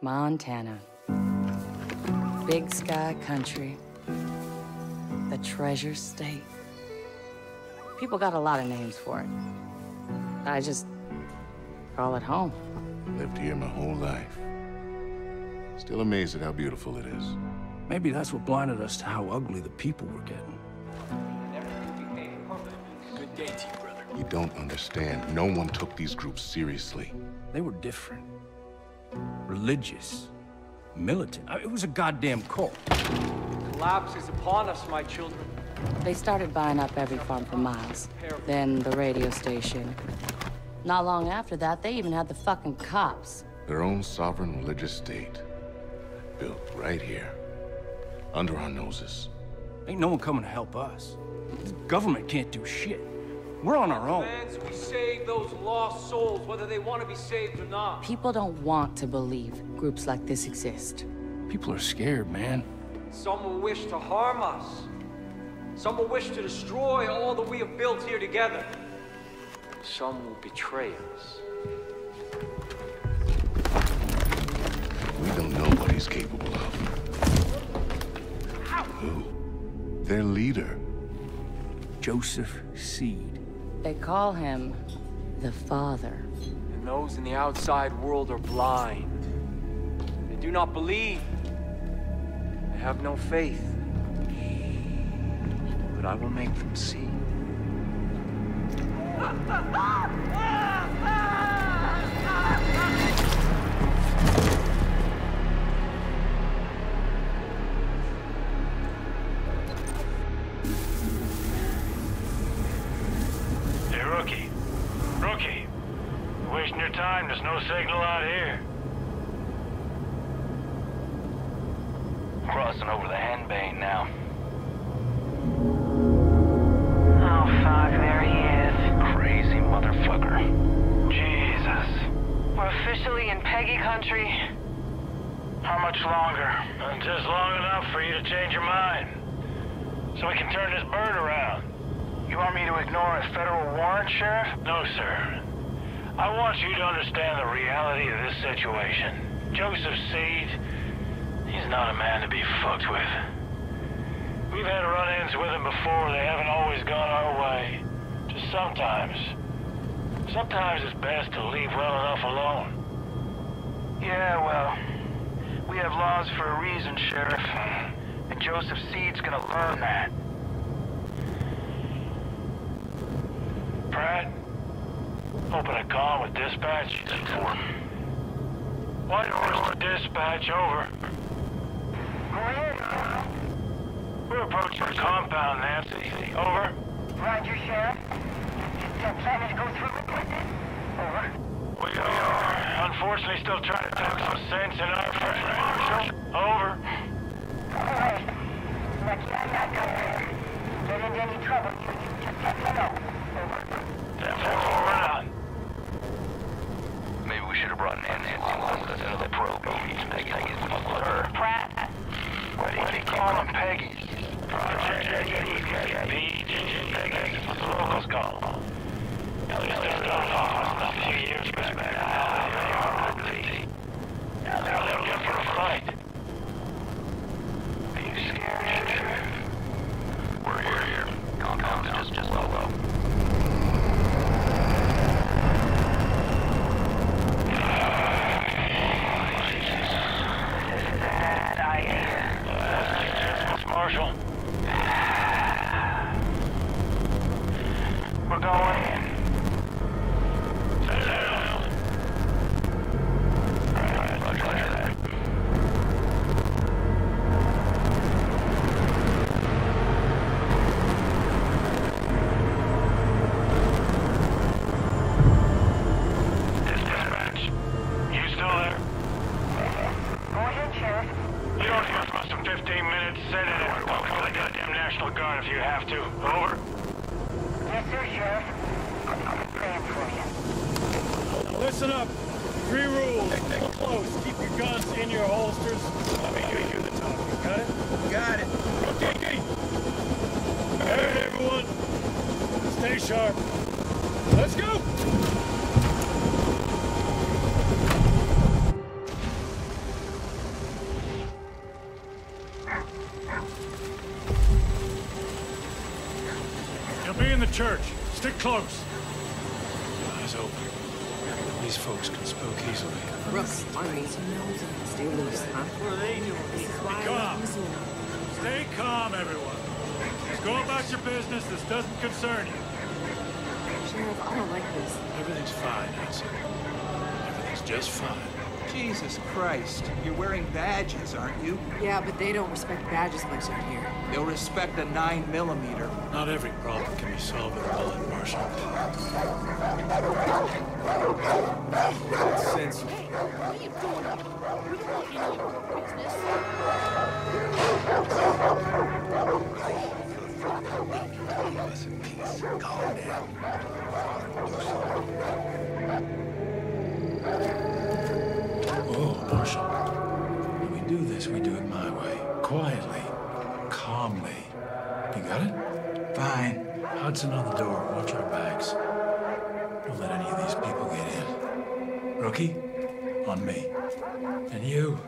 Montana. Big sky country. The treasure state. People got a lot of names for it. I just call it home. Lived here my whole life. Still amazed at how beautiful it is. Maybe that's what blinded us to how ugly the people were getting. Good day to you, brother. You don't understand. No one took these groups seriously. They were different. Religious. Militant. I mean, it was a goddamn cult. The collapse is upon us, my children. They started buying up every farm for miles. Then the radio station. Not long after that, they even had the fucking cops. Their own sovereign religious state. Built right here. Under our noses. Ain't no one coming to help us. The government can't do shit. We're on our own. We save those lost souls, whether they want to be saved or not. People don't want to believe groups like this exist. People are scared, man. Some will wish to harm us. Some will wish to destroy all that we have built here together. Some will betray us. We don't know what he's capable of. Ow. Who? Their leader. Joseph Seed. They call him the Father. And those in the outside world are blind. They do not believe. They have no faith. But I will make them see. Hey, Rookie. Rookie. You're wasting your time. There's no signal out here. Crossing over the handbane now. There he is. Crazy motherfucker. Jesus. We're officially in Peggie country. How much longer? Just long enough for you to change your mind. So we can turn this bird around. You want me to ignore a federal warrant, Sheriff? No, sir. I want you to understand the reality of this situation. Joseph Seed, he's not a man to be fucked with. We've had run-ins with them before. They haven't always gone our way. Just sometimes. Sometimes it's best to leave well enough alone. Yeah, well, we have laws for a reason, Sheriff. And Joseph Seed's gonna learn that. Pratt, open a call with dispatch. White Horse to dispatch, over. We're approaching the compound, Nancy. Over. Roger, Sheriff. Planning to go through it with it? Over. We are. Unfortunately, still trying to talk some sense in our friend Marshall. Over. All right. Lucky I'm not going there. Get into any trouble, you just have to know. Over. Therefore, we're out. Maybe we should have brought Nancy along with us into the probe. Pratt. What do you call him, Peggie? Marshall. We're going in. Dispatch. You still there? Go ahead, Sheriff. You don't have us in 15 minutes. Send it in. Go for the goddamn National Guard if you have to. Over. Yes, sir, Sheriff. I'm praying for you. Listen up. Three rules. Close. Keep your guns in your holsters. Let me give you the top. Got it? Got it. Okay. All right, everyone. Stay sharp. Let's go. church. Stick close. Eyes open. These folks can spook easily. Rust, stay loose, huh? What are they doing? Be calm. Stay calm, everyone. Just go about your business. This doesn't concern you. Sheriff, I don't like this. Everything's fine, Nancy. Everything's just fine. Jesus Christ, you're wearing badges, aren't you? Yeah, but they don't respect badges much out here. They'll respect a 9mm. Not every problem can be solved with a bullet, Marshall. Nonsense. Hey, what are you doing up? We don't want any of your business. Leave us in peace. Calm down. Oh, Marshall. When we do this, we do it my way. Quietly. Calmly. You got it? Fine. Hudson on the door. Watch our backs. Don't let any of these people get in. Rookie, on me. And you,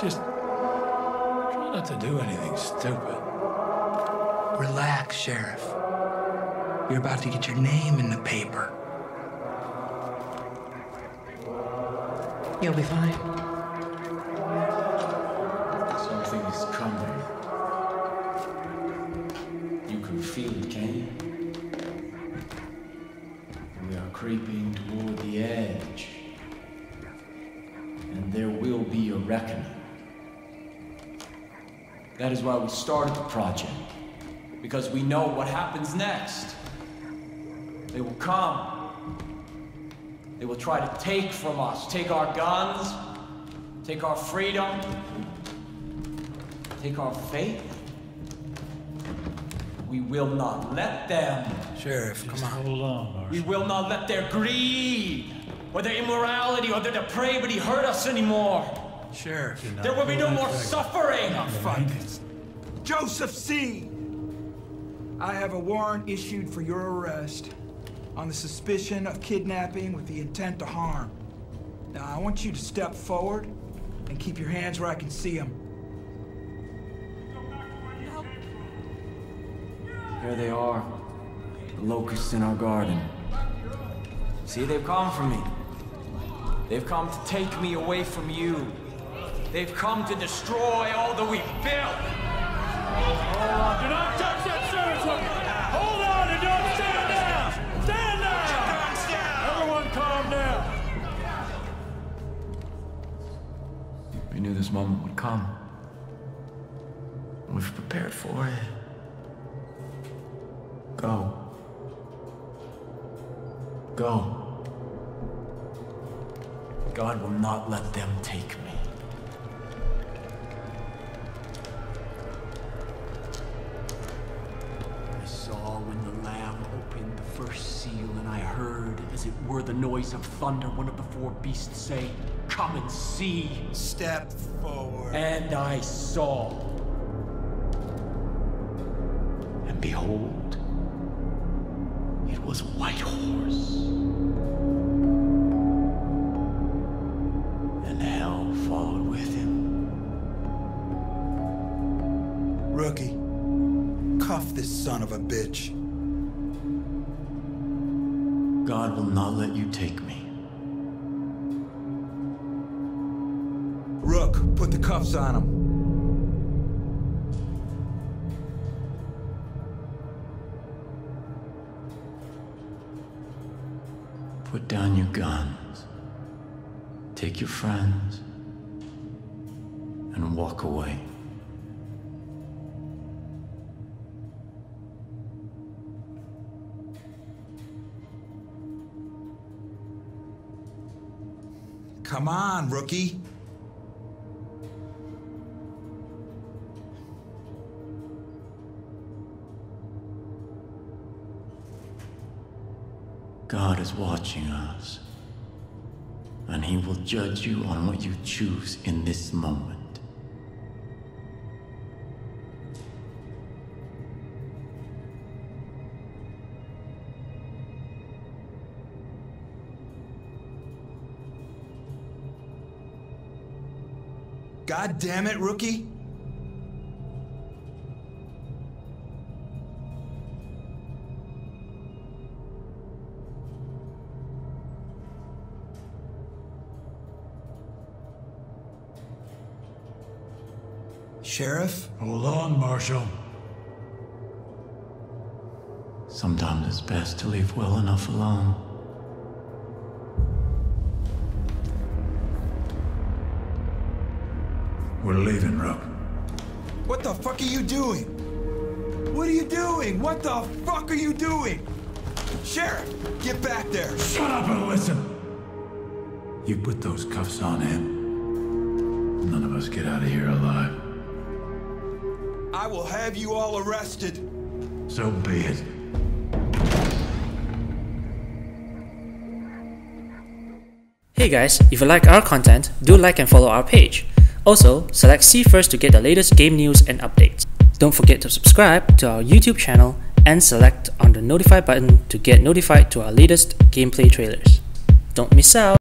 just try not to do anything stupid. Relax, Sheriff. You're about to get your name in the paper. You'll be fine. Something is coming. You can feel it, can you? We are creeping toward the edge. And there will be a reckoning. That is why we started the project. Because we know what happens next. They will come. They will try to take from us, take our guns, take our freedom, take our faith. We will not let them. Sheriff, come on. Hold on, Marshall. We will not let their greed, or their immorality, or their depravity hurt us anymore. Sheriff, there will be no more suffering. Fuck it. Joseph Seed, I have a warrant issued for your arrest on the suspicion of kidnapping with the intent to harm. Now, I want you to step forward and keep your hands where I can see them. Here they are, the locusts in our garden. See, they've come for me. They've come to take me away from you. They've come to destroy all that we've built. Do not touch that service hooker! Hold on and don't stand there! Stand down! Stand down! Everyone calm down! We knew this moment would come. We've prepared for it. Go. Go. God will not let them take me. First seal, and I heard, as it were, the noise of thunder, one of the four beasts say, "Come and see." Step forward. And I saw. And behold, it was a white horse. And hell followed with him. Rookie, cuff this son of a bitch. God will not let you take me. Rook, put the cuffs on him. Put down your guns. Take your friends. And walk away. Come on, rookie. God is watching us, and he will judge you on what you choose in this moment. God damn it, rookie! Sheriff? Hold on, Marshall. Sometimes it's best to leave well enough alone. We're leaving, Rook. What the fuck are you doing? What are you doing? What the fuck are you doing? Sheriff, get back there! Shut up and listen! You put those cuffs on him. None of us get out of here alive. I will have you all arrested. So be it. Hey guys, if you like our content, do like and follow our page. Also, select See First to get the latest game news and updates. Don't forget to subscribe to our YouTube channel and select on the notify button to get notified to our latest gameplay trailers. Don't miss out!